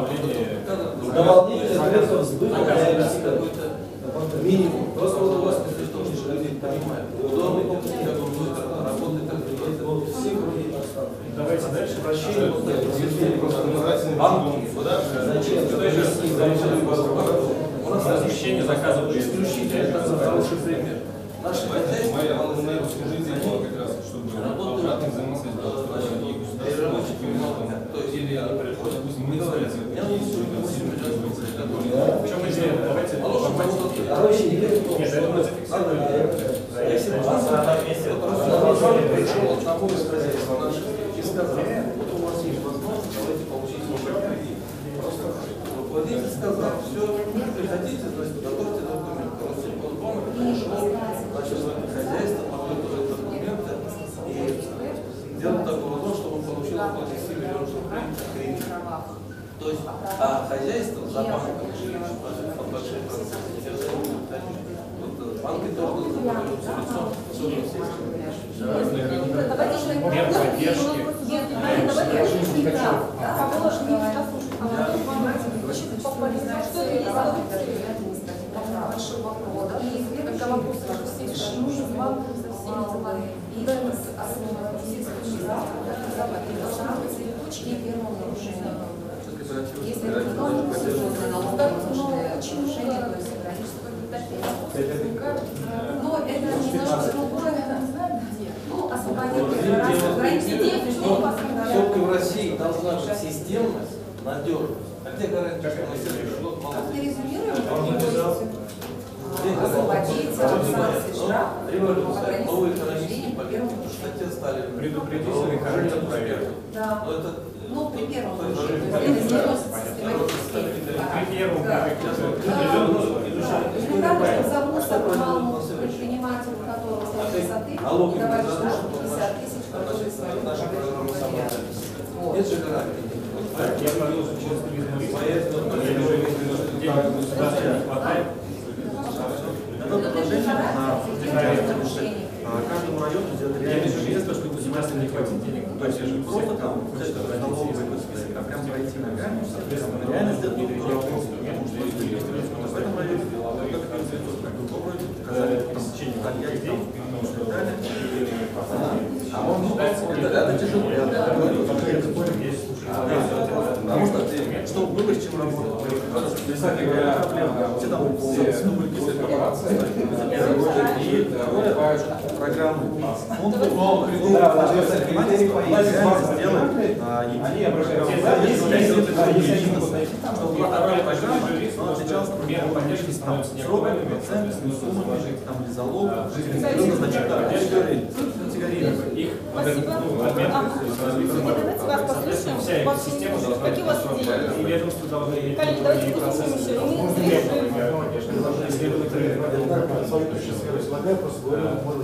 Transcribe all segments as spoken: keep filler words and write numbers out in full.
восстановление. Да, волнение, это взбыт, какой-то минимум. Просто вот у вас, если что, люди понимают. Удобный опыт, как он будет работать, как делать. Все круги поставлены. Давайте дальше. Прощение. Банки. Зачем? Что еще у нас размещение заказывают исключительно за хороший пример. Наши хозяйки, мои служители, как раз, чтобы обратно взаимосвязь была значит, и государственные криминалы, то есть или приходят, пусть мы говорим, я не сужу, там все придется быть заготовлены. В чем мы сделаем? Давайте. Короче, не верю, что... Нет, это мы зафиксировали. Если мы вас на месте, то просто пришел от одного из хозяйств наших и сказал, вот у вас есть возможность, давайте получить свой кредит. Просто владелец сказал, все, приходите, то есть готовьте документы. Пришел, начал своим хозяйством, подготовил документы и сделал такое то, что он получил около десяти миллионов рублей кредит. То есть, а хозяйство за банком жилища под большие проценты не держит. Банки тоже заплатили все лицо, особенно сельское. Мер поддержки. И основа сельского точки первого нарушения. Если это не должно быть серьезное налоговое учреждение, то есть граничество предприятия. Но это немножко другое. Ну, освободительный раз, границы денег, что посмотрим. Все-таки в России должна быть системность, надежность. А где гарантия, что мы серьезно? Авторизируем? Освободить, санкции, штраф. Революция, новые экономические политики, кстати, стали предупредительными характером проверки. Да. Ну, при первом нарушении. При первом, да. Элементарно, завоза малому предпринимателю, у которого с высоты, давайте штраф пятьдесят тысяч, продолжить свою предприятие. Нет же гарантии. Я провел через туризм. Денег государства не хватает. На каждом районе сделать место, чтобы государство не хватит денег. То есть я же просто там, а прям пройти ногами, соответственно, реально сделать не перейти. В этом районе а он это тяжело. Потому что чтобы выбрать, чем работать. Все там все корпорации. И программы. Он придумал,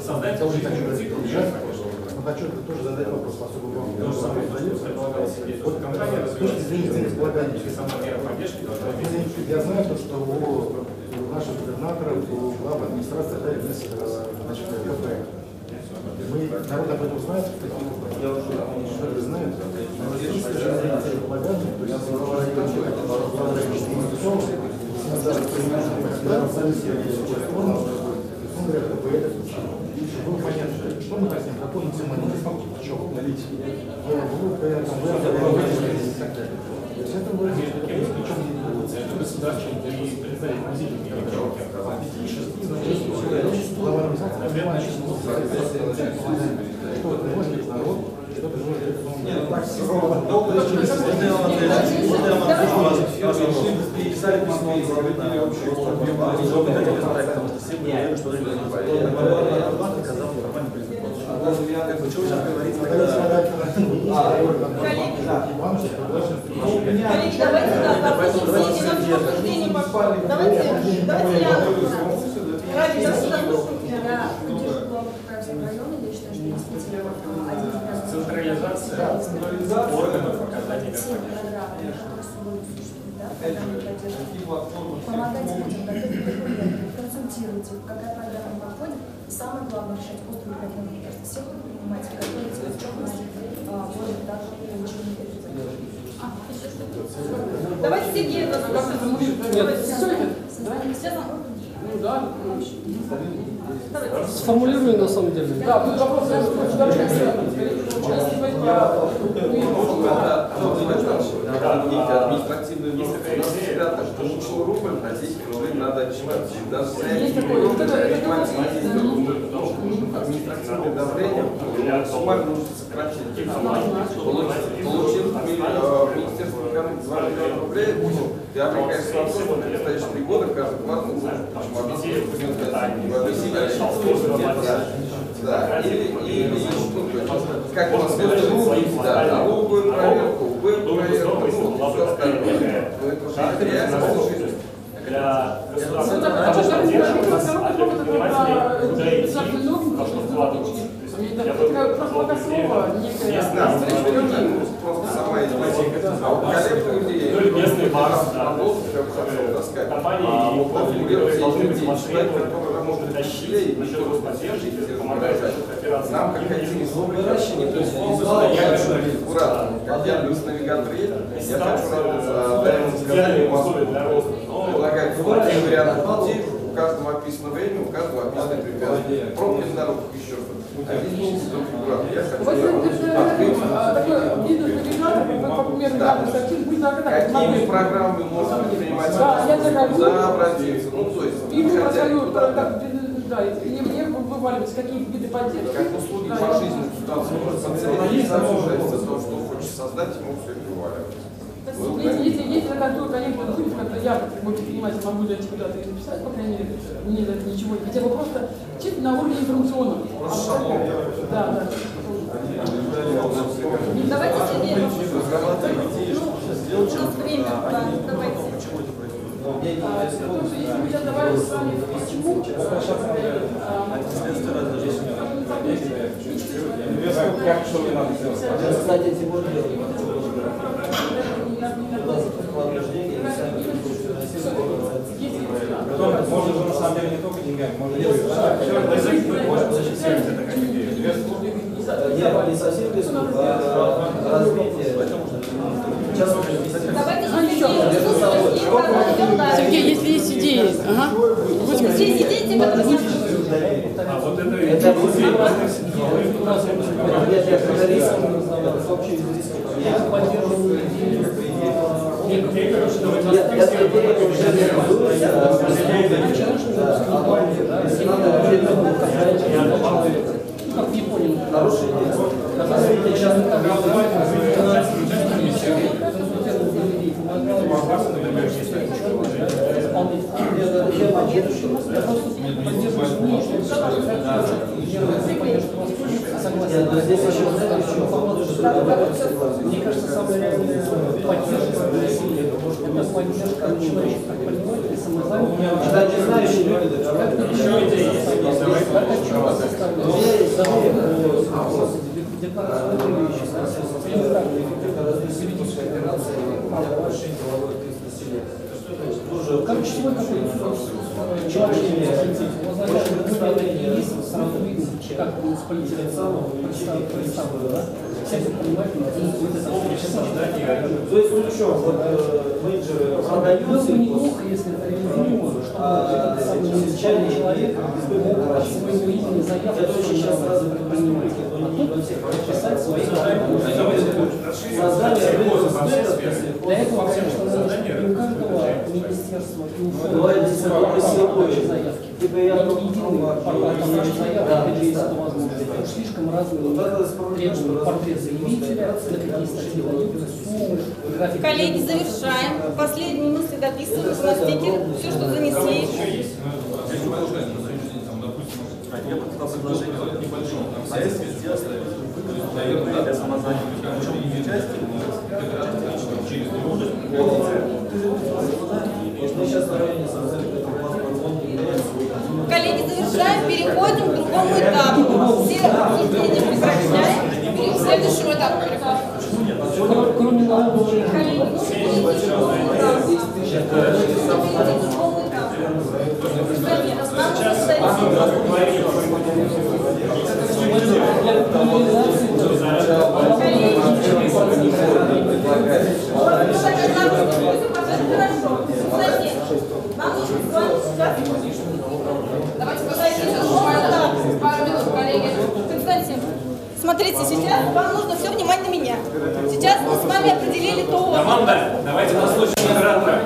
создать уже такой цикл. Подотчетно тоже задать вопрос, поскольку вам тоже самое предполагалось. Вот компания рассказывает, что сама мера поддержки должна быть. Я знаю, что у наших губернаторов, у главы администрации дали вместе КП. Мы народ об этом знает, я уже не знаю, но если же полагание, то я забываю, что было понятно, что мы хотим, какой национальный факт, почем налить. То есть это было это государство и централизация органов оказания консультируйте, какая программа подходит. Самое главное решать острые проблемы всех предпринимателей, которые в чем нас более даже увеличены. Давайте все геи рассмотрим. Ну да. Сформулирую на самом деле. Да, тут вопрос. Административные нормы, а здесь рубль надо отчитаться. Административное давление суммарно нужно сократить. Получил министерство экономики два миллиона рублей, я обрекаюсь на то, что в настоящие три года каждый квартал нужно. Да, или, или, как у нас в да, налоговую проверку, выборку, все остальное. Это реально слушайте. Для государственного поддержки, есть нас, просто сама идея. А у коллег людей компании должны быть машины, которые можно тащить насчет господдержки, если помогает операции. Нам как один из обращений, то есть аккуратно. Я плюс навигаторы, я хочу работать для роста. Предлагаю варианты вариантов пути, у каждого описано время, у каждого описано препятствие. Пробки на дорогах еще раз. Какими программами можно принимать обратиться? Ну, то есть, да, и мне вываливаются какие-то виды поддержки. Как услуги по жизни государства может социализм обсуждается, то, что хочет создать, ему все вываливается. Если есть такой, конечно, пункт, который я как предприниматель могу дать куда-то и написать, по крайней мере, мне это ничего не хотя бы просто чисто на уровне информационного. Да, да. Давайте сидим. Ну, у нас время, да, давайте. Я давай с вами почему. Как что мне надо сделать? Кстати, сегодня. Можно же на самом деле не только деньгами, можно и не совсем рискует, а развитие. Сергей, если есть идеи, ага. А вот это риск. Мне кажется, самое реальное поддержка. Это поддержка человечества, понимаете, самозанятых. Да, не знающие люди. Еще идеи есть. То есть, ну что, вот менеджеры продают сельхоз, а изначальный человек, это очень сейчас сразу предприниматель, но не все подписать свои создания сельхоза. Для этого, конечно, у каждого министерства и ухода заявки. Типа я не единый портрет заявки, или это возможно. Слишком разные портрет заявителя, на какие статьи дают. Коллеги, завершаем. Последние мысли дописываем на стикер. Все, что занесли. Я подписал соглашение в небольшом советстве, наверное, для самозанятых, причем не участие, но через дружбу. Коллеги, завершаем, переходим к другому этапу. Все обсуждения прекращаем, и к следующему этапу переходим. Коллеги, ну что вы делаете? Коллеги, смотрите, сейчас вам нужно все внимать на меня. Сейчас мы с вами определили то... Команда, давайте послушаем оператора.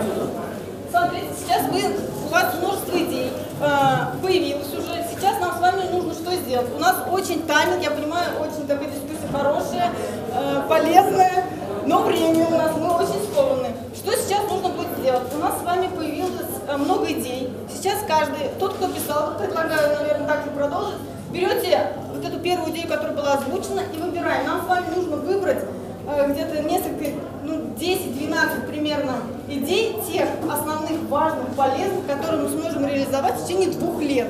Смотрите, сейчас вы, у вас множество идей э, появилось уже. Сейчас нам с вами нужно что сделать. У нас очень тайминг, я понимаю, очень такая дискуссия хорошая, э, полезная, но время у нас, мы очень скованы. Что сейчас нужно будет делать? У нас с вами появилось много идей. Сейчас каждый, тот, кто писал, предлагаю, наверное, так и продолжить, берете вот эту первую идею, которая была озвучена, и выбираем. Нам с вами нужно выбрать э, где-то несколько, ну, десять-двенадцать примерно идей, тех основных, важных, полезных, которые мы сможем реализовать в течение двух лет.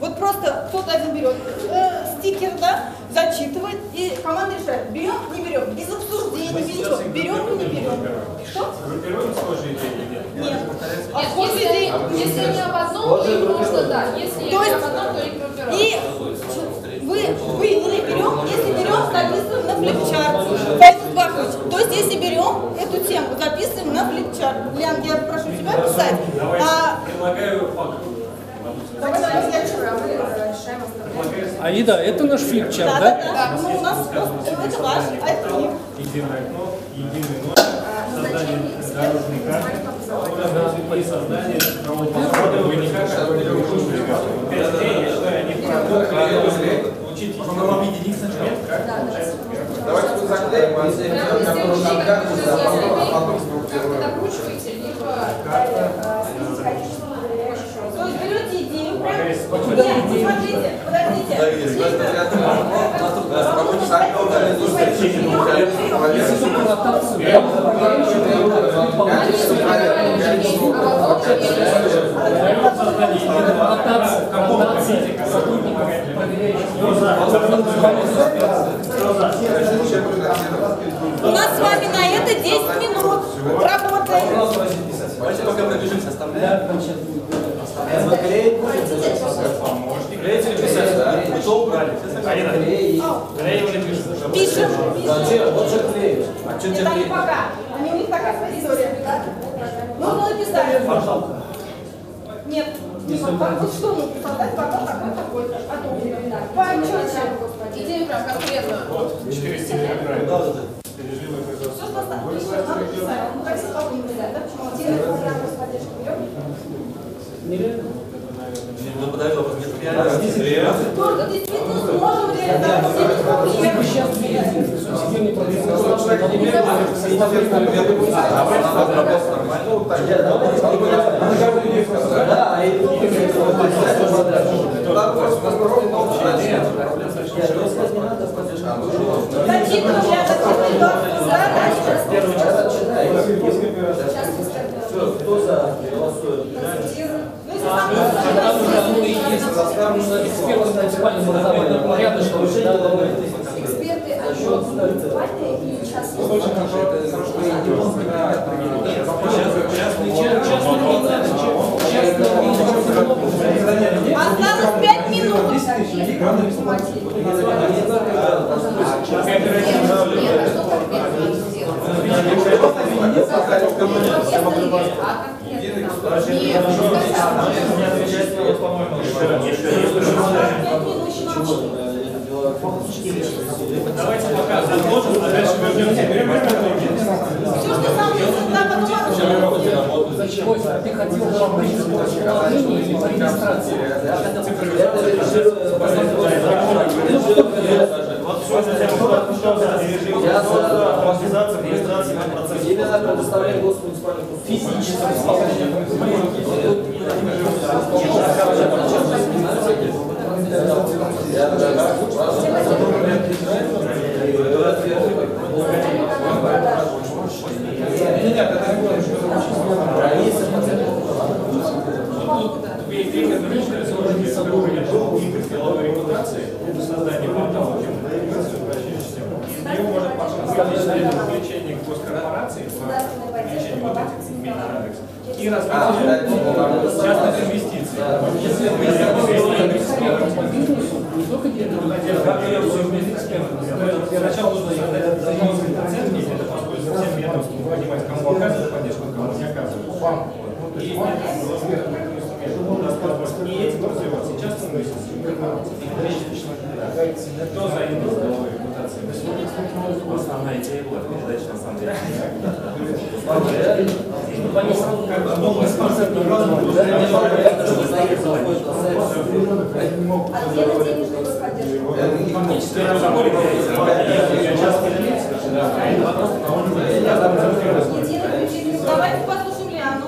Вот просто кто-то один берет э, стикер, да, зачитывает, и команда решает, берем, не берем, без обсуждений, без ничего, берем, не берем. Что? Группируем схожие идеи? Нет. Нет, а если, идеи, если не об одном, то их можно, да, если то есть, об одном, то их группируем. И вы, вы не берем, если берем, записываем на флипчарт. Поэтому два ключа. То есть, если берем эту тему, записываем на флипчарт. Лен, я прошу тебя писать. Давай, а, предлагаю факт. Давайте следующую, а мы решаем остальные. Аида, это наш флипчарт, да? Да, да, да. Ну, у нас просто, это ваш, а это флип. Единое окно, единый номер, создание дорожной карты, и создание цифрового подхода, вы никак не учите. Пять дней, я считаю, не продукты, учитесь. По-моему, объединить сначала. Давайте тут заклеим, а если вы докручиваете, либо... Берете идею, правильно? Смотрите, подождите. У нас с вами на это десять минут работаем. Давайте пока пробежимся, оставляем. Клеить будет? Поможете. Клеить или писать? Да. Что убрали? Клеим или пишем? Пишем. Зачем? Вот же клеишь. А что тебе клеить? Пока. Они у них такая своя история. Нужно написать. Пожалуйста. Нет. Вот что нужно создать? Пока такой-такой. Почетче. Идею прям конкретно. Вот. Четыре степени отправили. Переживы произошли. Все, что осталось. Ну, как сестра не писать, да? Почему? Тебе программу с поддержкой берем? Нереально? Ну, подавил вопрос, нет, реально. Только действительно сможем реализовать все эти проблемы. Мы сейчас видим, субсидийный продукт. Да, и тут не надо с поддержкой. Зачитываем, я так читаю. Кто за голосует? Эксперты, они сейчас осталось пять минут. Давайте пока задолжим, а дальше вернемся. Все, что там есть, на подумаем. Зачем? Ты хотел работать с положением или по регистрации? Я за организацию регистрации на процесс. Или на предоставление госмуниципальных услуг. Физически. И рассказывать частных инвестиций. Если мы сначала нужно создать законные оценки, это позволит всем ведомствам понимать, кому оказывают поддержку, кому не оказывают. И этим развиваться. Сейчас становится. Кто за индустрию репутации? Давайте послушаем Лиану.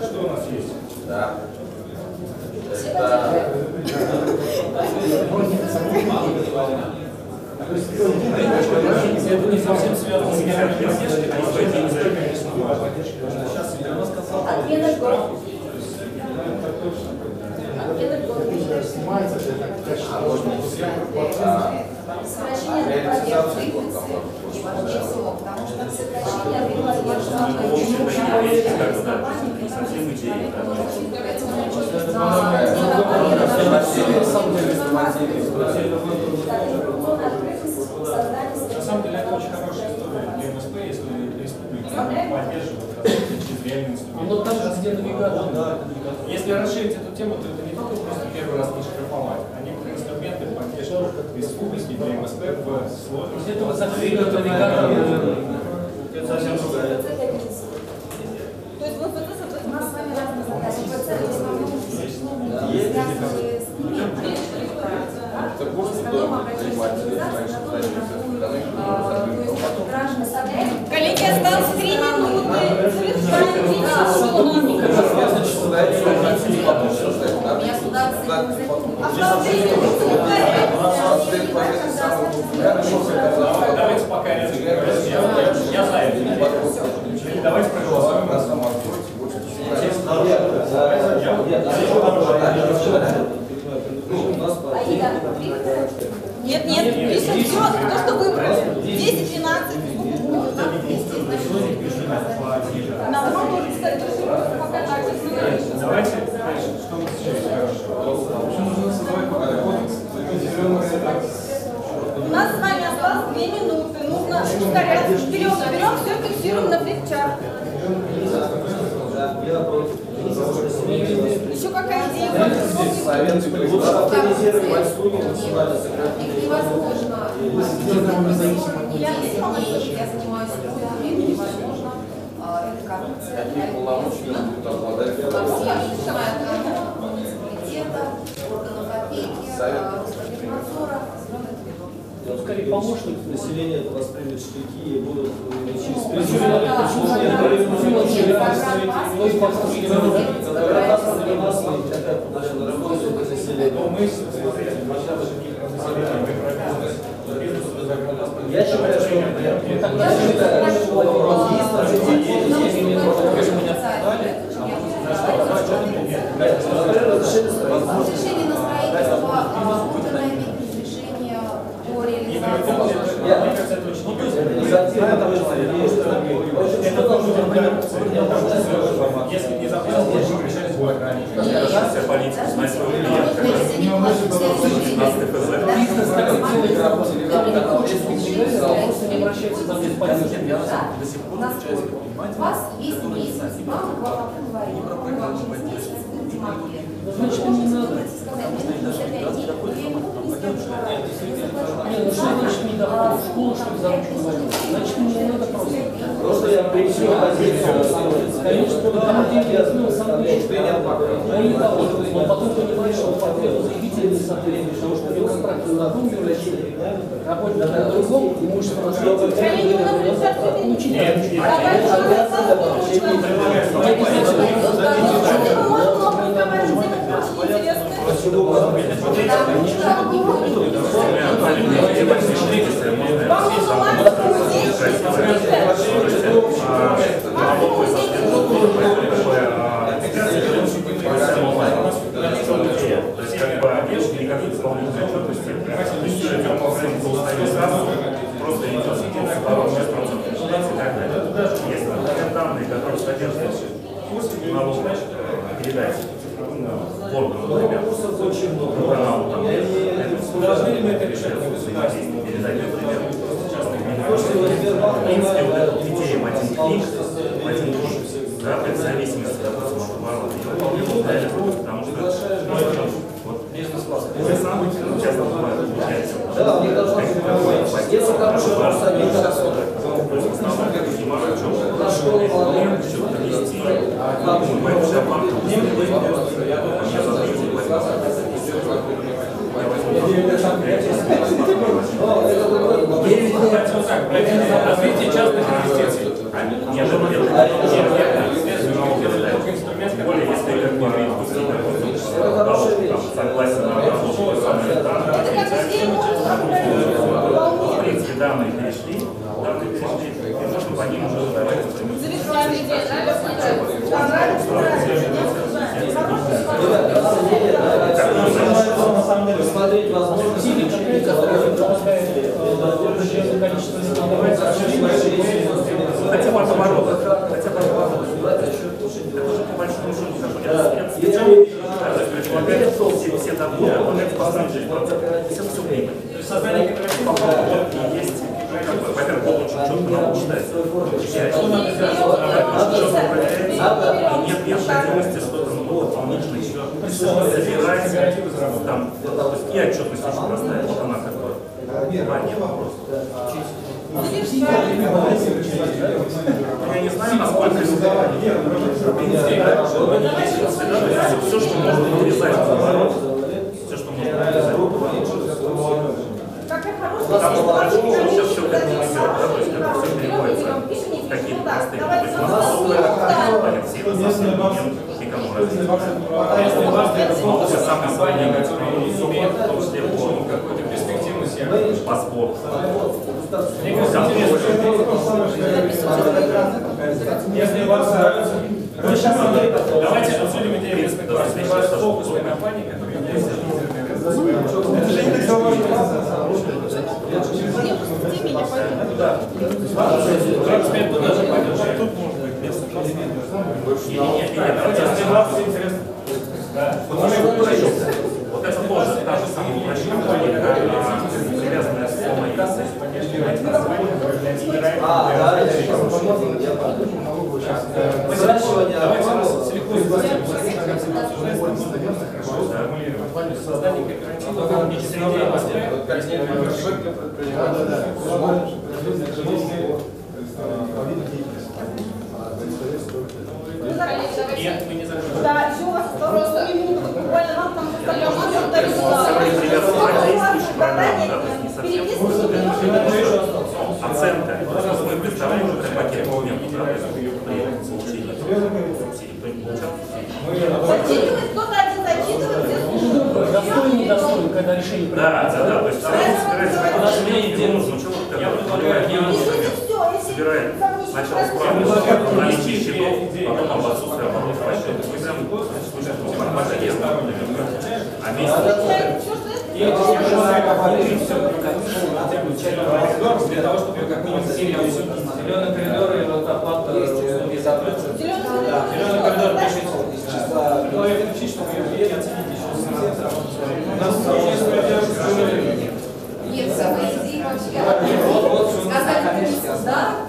Что у нас есть? Да. Это... То есть это не совсем связано с генеральной поддержкой. Сейчас я вас касался. Снимается, это на самом деле это очень хорошая история для МСП, если республика поддерживает через реальный инструмент. Ну там же где навигатор, да. Если расширить эту тему, то это не только просто первый раз не шкрафовать, а некоторые инструменты поддерживают республики для МСП в сложном. Если это вот закрыли, то навигатор, это совсем другая. То есть вот у нас с вами разные задачи. В основном связаны с ними. Так можно было принимать граждан. Коллеги, осталось три минуты. Давайте пока я знаю. Давайте проголосуем. Нет, нет, пишем все, то, что выбрали. десять, двенадцать, нам тоже сказать, что пока так не. Давайте, что у нас сейчас хорошо. Почему нужно создавать пока кодекс? У нас с вами осталось две минуты. Нужно ускоряться. Вперед, берем, все фиксируем на плечах. Еще какая идея? Организировать студию национальной сократить невозможно. Я занимаюсь трудовым, невозможно. Это коррупция. Какие полномочия будут обладать? Начиная от муниципалитета, органов опеки, надзора. Ну, скорее, помощник населения воспримет штыки и будут увеличить специалисты. Если не запрещать, можно решать в организме. Вся политика знает свою клиентку. У вас есть месяц, мама глава поговорила. Значит, не надо. Нет, ну что значит не давать в школу, чтобы заработать? Значит, мне не надо просто. Просто я причину позицию. Конечно, когда деньги я знаю, сам лечу. Но не того, но потом ты не пришел по ответу заявителя не соответствует, потому что его контракт на одном мероприятии, работник на другом, имущество на следующем. Нет, нет, нет. Просто идет сто процентов. Если данные, которые содержатся в курсе, передайте. Вопросов очень много. Должны ли мы это решать? Перезайдем пример. В принципе, вот этот критерий один клик, один клик, да, в зависимости от того, что ворот идет, да, или просто, потому что вот уже сам часто бывает, получается. Если хороший вопрос, они так. Развитие частных инвестиций. Я думаю, что это инструмент, более если согласен на в принципе, данные перешли, данные перешли, и можно по ним уже давать. Рассмотреть возможности, которые позволяют количество хотя бы от оборота. Хотя бы от оборота. Это уже по большому счету заходит. Все доходы, он это поставит процент. Все все время. Создание кооперативов есть. Во-первых, получше, четко надо читать. И нет необходимости что-то нужно еще собирать. Там, и отчетность очень простая, вот она такая. Не вопрос. Я не знаю, насколько все, что можно вырезать в оборот, все, что можно вырезать в оборот. Сейчас все к этому идет, то есть это все переводится в какие-то простые. То есть у нас новые, все это совсем какой-то перспективности, паспорт. Если вас давайте обсудим интересы фокусной компании, которые есть. Это же не так важно. Вот это тоже та же самая прощение, связанная с полной кассой, нет, мы не закрываем. Да, еще у вас просто буквально нам там поставили мозг, да, мы представляем, что пакет не когда решение да, да, то есть нужно. Сначала справа наличие счетов, потом об отсутствии оборотов по счету. Мы прям а месяц для того, чтобы какой-нибудь зеленый коридор и вот оплата услуги за отрыв. Зеленый коридор пишите из числа. Но это учить, чтобы ее оценить еще у нас есть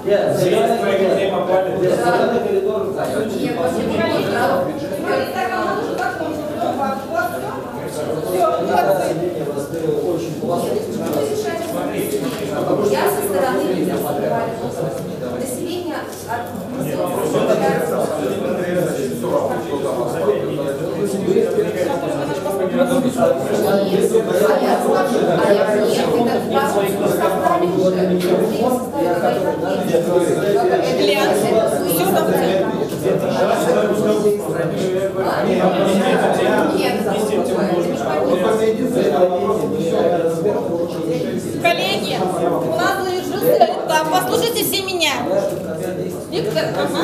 я со стороны видела население коллеги, у нас лежит, там, послушайте все меня. Виктор, ага.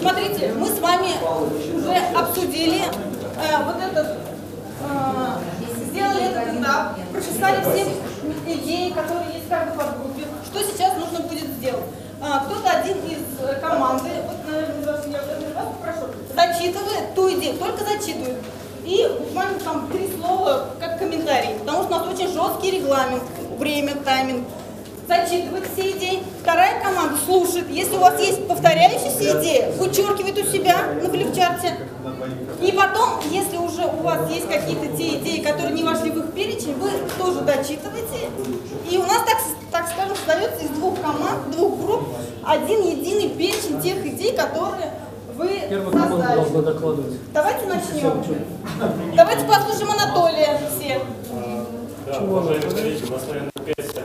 Смотрите, мы с вами уже обсудили э, вот этот, э, сделали этот этап, прочитали все идеи, которые есть в каждой подгруппе. Что сейчас нужно будет сделать? А, кто-то один из команды, вот, наверное, вас, я вас попрошу, зачитывает ту идею, только зачитывает. И буквально там три слова как комментарий, потому что у нас очень жесткий регламент, время, тайминг. Зачитывает все идеи. Вторая команда слушает. Если у вас есть повторяющиеся идеи, вычеркивает у себя на флипчарте. И потом, если уже у вас есть какие-то те идеи, которые не вошли в их перечень, вы тоже дочитываете. И у нас, так, так скажем, создается из двух команд, двух групп один единый перечень тех идей, которые вы создали. Давайте начнем. Давайте послушаем Анатолия все. Да, уважаемые коллеги, у нас, наверное, пять